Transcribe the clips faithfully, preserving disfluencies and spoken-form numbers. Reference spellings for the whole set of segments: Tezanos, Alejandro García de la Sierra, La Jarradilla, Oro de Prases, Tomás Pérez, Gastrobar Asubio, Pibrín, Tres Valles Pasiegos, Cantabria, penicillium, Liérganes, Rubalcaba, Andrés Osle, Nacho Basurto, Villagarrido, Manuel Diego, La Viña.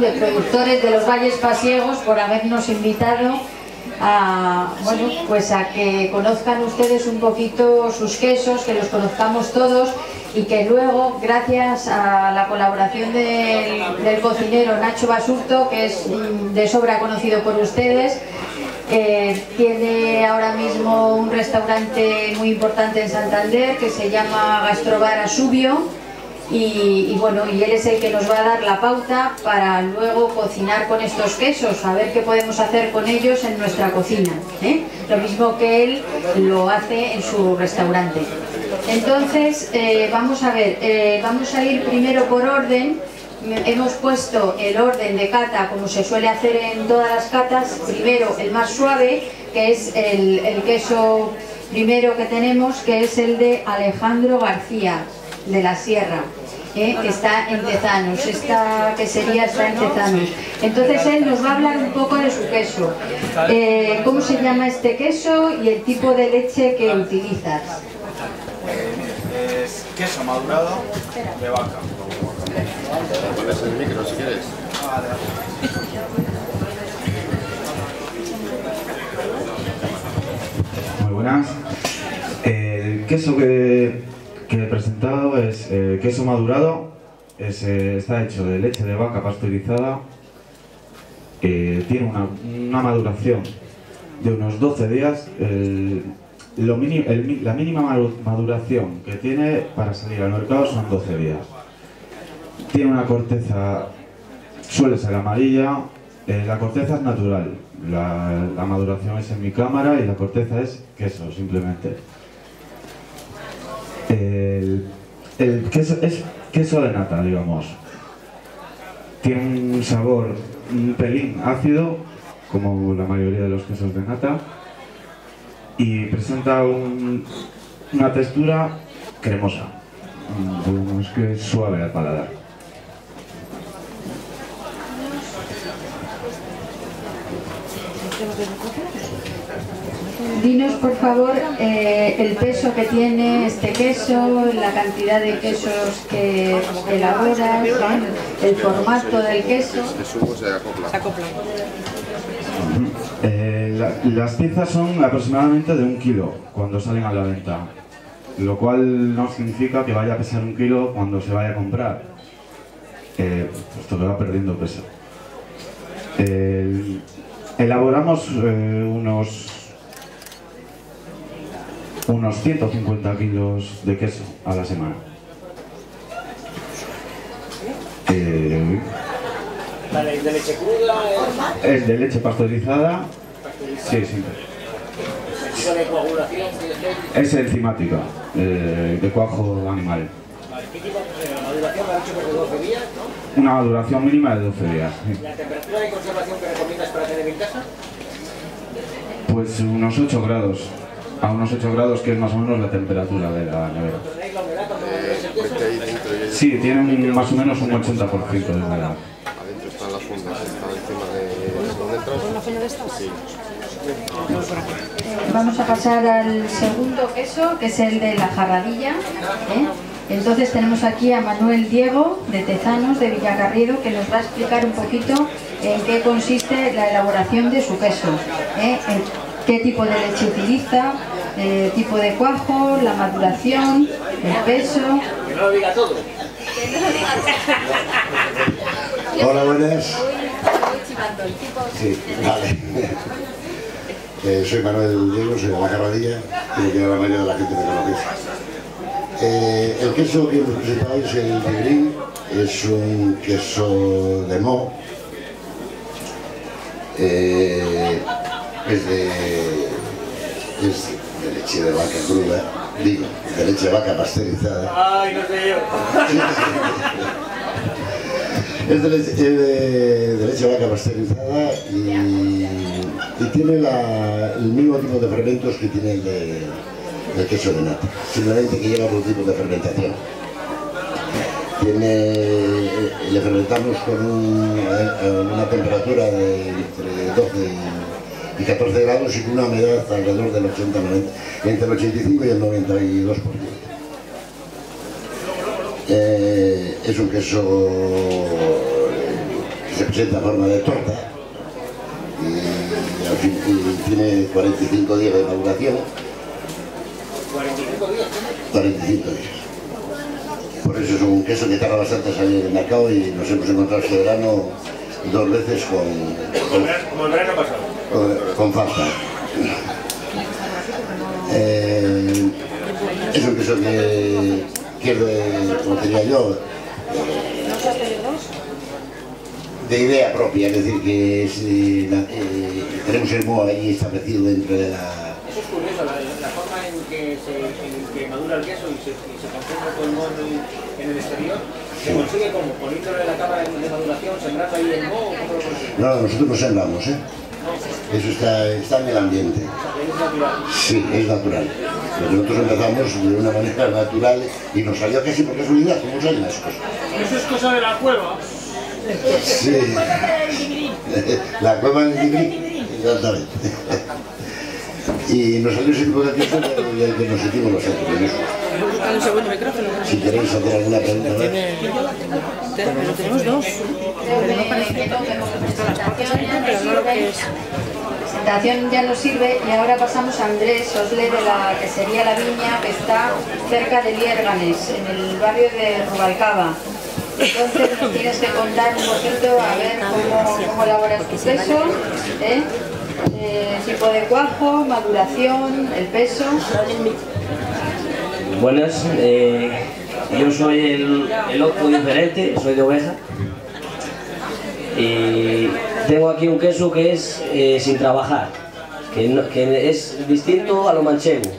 De productores de los Valles Pasiegos por habernos invitado a, bueno, pues a que conozcan ustedes un poquito sus quesos, que los conozcamos todos y que luego, gracias a la colaboración del, del cocinero Nacho Basurto, que es de sobra conocido por ustedes, eh, tiene ahora mismo un restaurante muy importante en Santander que se llama Gastrobar Asubio. Y, y bueno, y él es el que nos va a dar la pauta para luego cocinar con estos quesos, a ver qué podemos hacer con ellos en nuestra cocina, ¿eh? Lo mismo que él lo hace en su restaurante. Entonces, eh, vamos a ver, eh, vamos a ir primero por orden. Hemos puesto el orden de cata como se suele hacer en todas las catas. Primero el más suave, que es el, el queso primero que tenemos, que es el de Alejandro García de la Sierra, ¿eh? que está en Tezanos, esta quesería está en Tezanos. Entonces él nos va a hablar un poco de su queso, eh, cómo se llama este queso y el tipo de leche que utilizas. Es queso madurado de vaca. Pones el micro si quieres. Muy buenas. El queso que que he presentado es eh, queso madurado, es, eh, está hecho de leche de vaca pasteurizada, eh, tiene una, una maduración de unos doce días, el, lo mini, el, la mínima maduración que tiene para salir al mercado son doce días. Tiene una corteza, suele ser amarilla, eh, la corteza es natural, la, la maduración es en mi cámara y la corteza es queso simplemente. El, el queso es queso de nata, digamos. Tiene un sabor un pelín ácido, como la mayoría de los quesos de nata, y presenta un, una textura cremosa, digamos que es suave al paladar. Dinos, por favor, eh, el peso que tiene este queso, la cantidad de quesos que elaboras, ¿eh? el formato del queso. Eh, la, las piezas son aproximadamente de un kilo cuando salen a la venta, lo cual no significa que vaya a pesar un kilo cuando se vaya a comprar, eh, puesto que va perdiendo peso. Eh, elaboramos eh, unos... unos ciento cincuenta kilos de queso a la semana. Eh, ¿Es de leche cruda? Es de leche pasteurizada. Sí, sí. Es enzimática, eh, de cuajo animal. Una maduración mínima de doce días. Sí. ¿La temperatura de conservación que recomiendas para tener en casa? Pues unos ocho grados. A unos ocho grados, que es más o menos la temperatura de la nevera. Sí, tiene un, más o menos un ochenta por ciento de humedad. Adentro están las fundas, están encima de las bonetas. Vamos a pasar al segundo queso, que es el de la jarradilla, ¿eh? Entonces tenemos aquí a Manuel Diego, de Tezanos, de Villagarrido, que nos va a explicar un poquito en qué consiste la elaboración de su queso, ¿eh? qué tipo de leche utiliza, eh, tipo de cuajo, la maduración, el peso... Que no lo diga todo. Hola, buenas. Sí, vale. Eh, soy Manuel Diego, soy de la Jarradilla, y que la mayoría de la gente me conoce. Eh, el queso que os presentáis es el Pibrín, es un queso de mo. Eh, Es de, es de leche de vaca cruda, digo, de leche de vaca pasteurizada. ¡Ay, no sé yo! Es de leche, de, de leche de vaca pasteurizada y, y tiene la, el mismo tipo de fermentos que tiene el, de, el queso de nata, simplemente que lleva otro tipo de fermentación. Tiene, le fermentamos con un, una temperatura de entre doce y catorce grados y con una humedad alrededor del ochenta noventa, entre el ochenta y cinco y el noventa y dos por ciento. Eh, es un queso presenta forma de torta y tiene cuarenta y cinco días de maduración. cuarenta y cinco días. Por eso es un queso que tarda bastante a salir del mercado y nos hemos encontrado este verano dos veces con... Como el verano pasado. Con, con falta. Eh, es un queso que pierde, como tenía yo, de idea propia, es decir, que es, eh, la, eh, tenemos el moho ahí establecido dentro de la... Eso es curioso, la, la forma en que, se, en que madura el queso y se, y se concentra con el moho en, en el exterior, ¿se consigue como? ¿Poniéndole la cama de, de maduración, sembrando ahí el moho? No, nosotros no sembramos, ¿eh? Eso está, está en el ambiente. ¿Es natural? Sí, es natural. Pero nosotros empezamos de una manera natural y nos salió casi por casualidad, como salen las cosas. Eso es cosa de la cueva. Sí. La cueva del Pibrín. Exactamente. Y nos salió ese tipo de queso del que nos sentimos los otros. Si queréis hacer alguna pregunta, pero tenemos dos. No parece que la presentación ya nos sirve y ahora pasamos a Andrés Osle de la quesería La Viña, que está cerca de Liérganes, en el barrio de Rubalcaba. Entonces nos tienes que contar un poquito a ver cómo, cómo elaboras tu queso, ¿eh? Eh, tipo de cuajo, maduración, el peso. Buenas, eh, yo soy el, el otro diferente, soy de oveja. Y tengo aquí un queso que es eh, sin trabajar, que, no, que es distinto a lo manchego.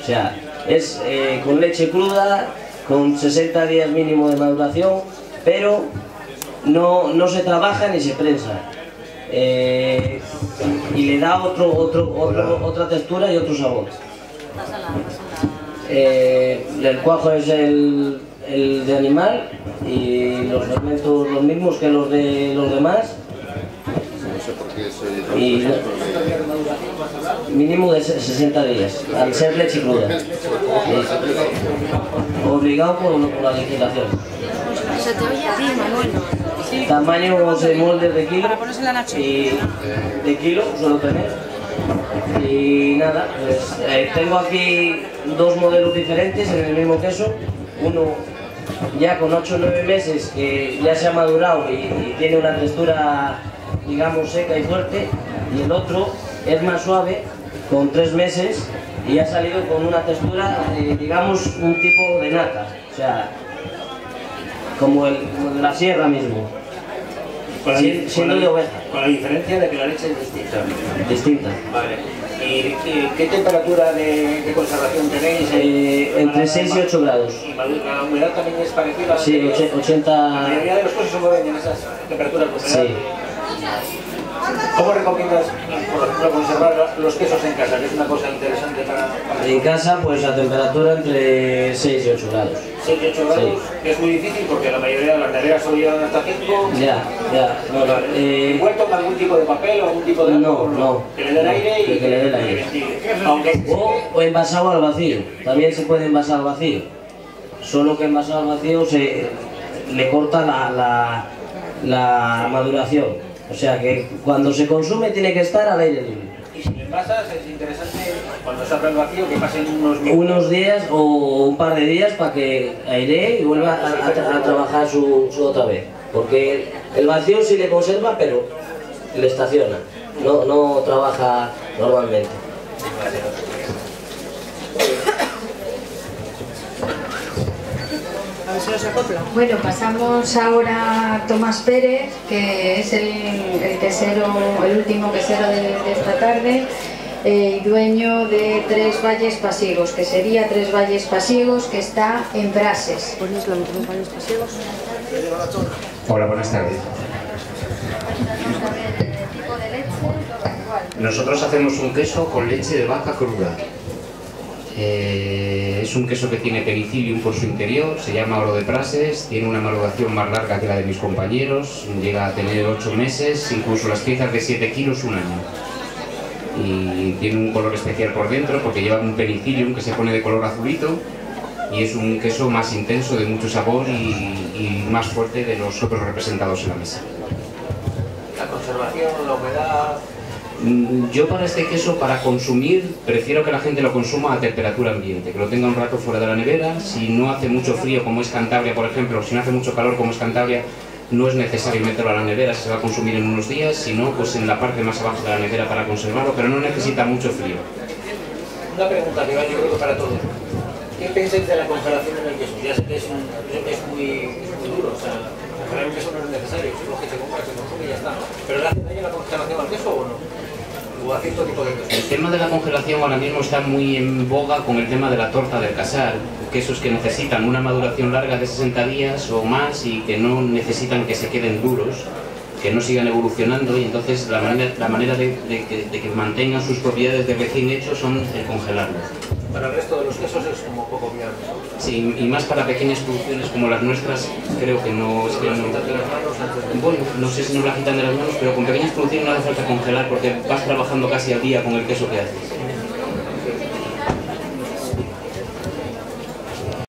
O sea, es eh, con leche cruda, con sesenta días mínimo de maduración. Pero no, no se trabaja ni se prensa, eh, y le da otro, otro, otro, otra textura y otro sabor. Eh, el cuajo es el, el de animal y los fermentos los mismos que los de los demás. Y mínimo de sesenta días, al ser leche cruda. Obligado por, por la legislación. Se te oye a ti, Manuel. Sí. Tamaño once moldes de kilo. Y de kilo suelo tener. Y nada, pues eh, tengo aquí dos modelos diferentes en el mismo queso. Uno ya con ocho o nueve meses que ya se ha madurado y, y tiene una textura, digamos, seca y fuerte. Y el otro es más suave, con tres meses, y ha salido con una textura, eh, digamos, un tipo de nata. O sea, como el, como de la sierra mismo, con la, sí, siendo de oveja. Con la diferencia de que la leche es distinta. Distinta. Vale. ¿Y, y qué temperatura de, de conservación tenéis? Eh, entre seis y ocho grados. ¿Y la humedad también es parecida? Sí, ochenta... La mayoría de los cosas se mueven en esas temperaturas. Sí. ¿Cómo recomiendas, por ejemplo, conservar los quesos en casa? Que es una cosa interesante para... para... En casa, pues a temperatura entre seis y ocho grados. seis y ocho grados, sí. Es muy difícil porque la mayoría de las neveras solo llevan hasta cinco. Ya, ya. No, vale. eh... ¿Envuelto con algún tipo de papel o algún tipo de... No, no. Que le dé el aire y... Que le dé el aire. Aunque... O, o envasado al vacío. También se puede envasar al vacío. Solo que envasado al vacío se... le corta la, la, la maduración. O sea que cuando se consume tiene que estar al aire libre. Y si le pasas, es interesante cuando se abra el vacío que pasen unos días. Unos días o un par de días para que airee y vuelva a, a, a trabajar su, su otra vez. Porque el vacío sí le conserva, pero le estaciona. No, no trabaja normalmente. Bueno, pasamos ahora a Tomás Pérez, que es el, el quesero, el último quesero de, de esta tarde, eh, dueño de Tres Valles Pasiegos, que sería Tres Valles Pasiegos, que está en Prases. Hola, buenas tardes. Nosotros hacemos un queso con leche de vaca cruda. Eh, es un queso que tiene penicillium por su interior, se llama Oro de Prases, tiene una maduración más larga que la de mis compañeros, llega a tener ocho meses, incluso las piezas de siete kilos un año. Y tiene un color especial por dentro porque lleva un penicillium que se pone de color azulito y es un queso más intenso, de mucho sabor y, y más fuerte de los otros representados en la mesa. la conservación, la humedad? Yo para este queso, para consumir, prefiero que la gente lo consuma a temperatura ambiente, que lo tenga un rato fuera de la nevera. Si no hace mucho frío, como es Cantabria, por ejemplo, si no hace mucho calor, como es Cantabria, no es necesario meterlo a la nevera, se va a consumir en unos días, sino pues en la parte más abajo de la nevera para conservarlo, pero no necesita mucho frío. Una pregunta que va, yo creo que para todos. ¿Qué pensáis de la congelación en el queso? Ya sé que es, un, es, muy, es muy duro, o sea, congelar un queso no es necesario, es lo que se compra, se consume y ya está, ¿no? ¿Pero le hace daño la congelación al queso o no? ¿O a cierto tipo de queso? El tema de la congelación ahora mismo está muy en boga con el tema de la torta del casal. Quesos que necesitan una maduración larga de sesenta días o más y que no necesitan que se queden duros, que no sigan evolucionando, y entonces la manera, la manera de, de, de, de que mantengan sus propiedades de recién hecho son el congelarlos. Para el resto de los quesos es como poco viable. Sí, y más para pequeñas producciones como las nuestras, creo que no... Es que no, bueno, no sé si nos la quitan de las manos, pero con pequeñas producciones no hace falta congelar porque vas trabajando casi al día con el queso que haces.